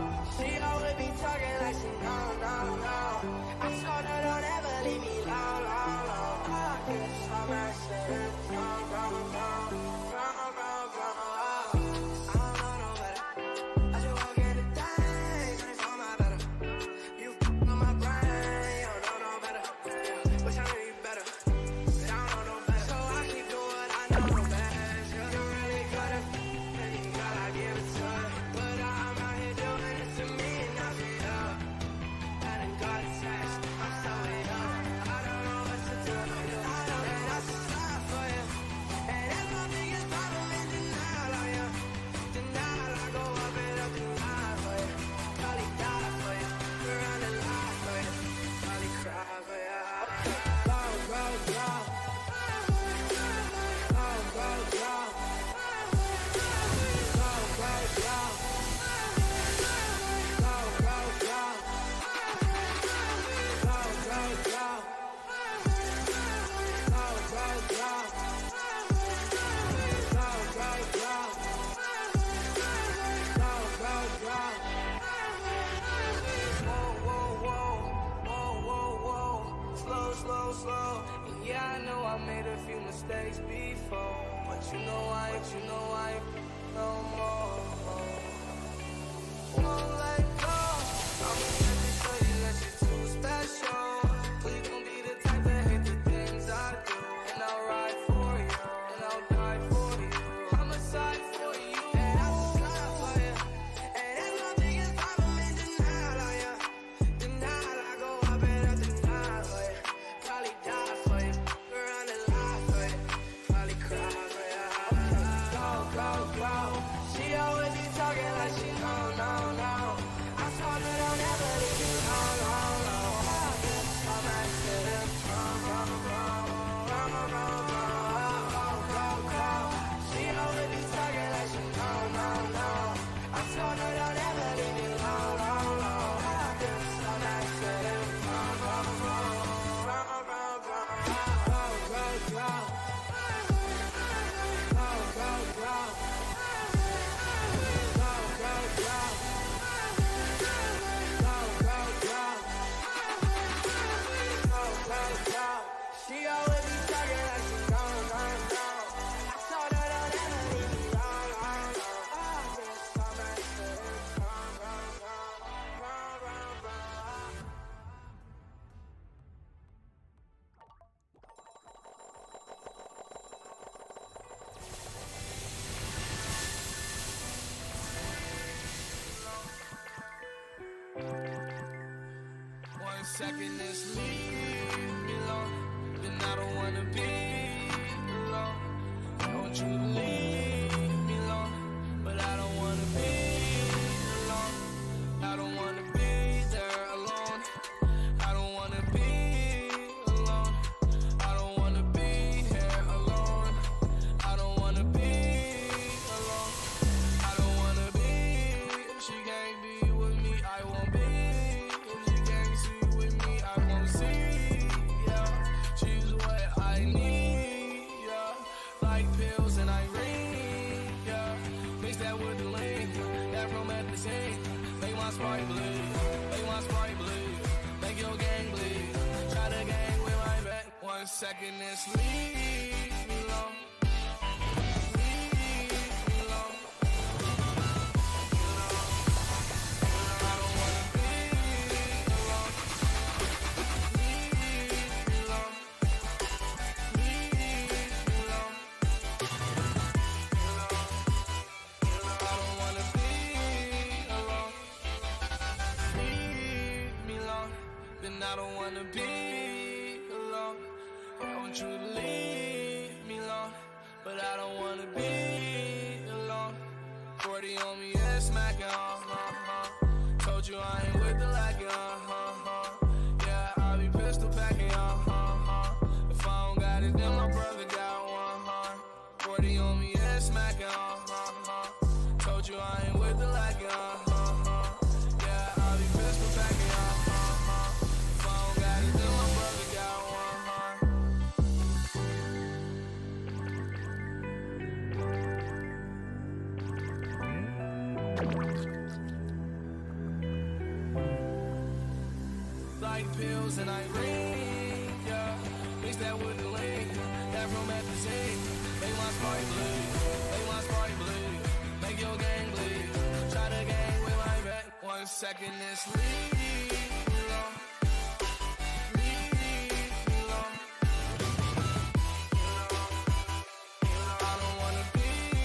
She always be talking like she know. I told her don't ever leave me alone, alone. I guess I'm actually wrong. I don't know no better. I just walk in the day, I just know my better. You f***ing on my brain, you don't know no better. Wish I knew you better, but I don't know no better. So I keep doing what I know no better. Cause you really got it, and you gotta give it to her. But I'm out here doing it to me and I feel up. I done got it smashed, I'm so it up. I don't know what to do, I know that I should slide for you. And that's my biggest problem is denial on you. Denial, I go up and up and lie for you. Probably die for you, we're on the line for you. Probably cry for you. Slow, slow. And yeah, I know I made a few mistakes before, but you know I ain't no more. Won't let go. I'ma let you show you that you're too special. Please don't be the type that hate the things I do. And I'll ride for you, and I'll die for you. I'ma side for you, and I'll side for you. And that's my biggest problem is denial on you. Denial, I go up and I deny for you. Probably die for you, we're on the line for you. Probably cry for you. Go, go, go. She always be talking like she no. I told her don't ever leave me alone, alone. I guess I'm actually wrong. Go, go, go. She always be talking like she no. I told her don't ever leave me alone, alone. I guess I'm actually wrong. She always be talking like she don't. I told her don't ever leave me alone. I guess I'm actually wrong. One second is leave me alone, then I don't wanna be alone. I want you to leave me alone, but I don't wanna be alone. I don't wanna be there alone. I don't wanna be alone. I don't wanna be here alone. I don't wanna be alone. I don't wanna be if she can't be with me. I won't be if she can't see with me. I won't see. Yeah, she's what I need. Yeah, like pills and Irene. Yeah, mix that with the lean, that romanticine. Make my sprite bleed, make my sprite bleed, make your gang bleed. Try to gang with my back. One second and leave me alone. Leave me alone. I don't wanna be alone. Leave me alone. Leave me alone. I don't wanna be alone. Leave me alone. Then I don't wanna be alone. I want you to leave me alone, but I don't wanna be alone. 40 on me and smacking, told you I ain't with the lacking, yeah, I be pistol packing, if I don't got it, then my brother got one, 40 on me and smacking, told you I ain't with the lacking, yeah, I be pistol packing, if I don't got it, then white pills and Irene, yeah. Mix that with the lean, that romanticine. They want Sprite Blue, they want Sprite Blue. Make your gang bleed, try to gang with my back. 1 second, it's leave me alone. Leave me alone. I don't wanna be alone.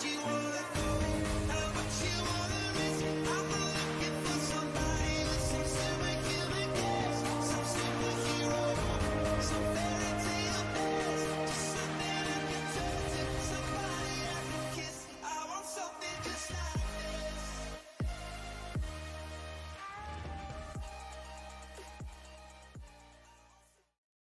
You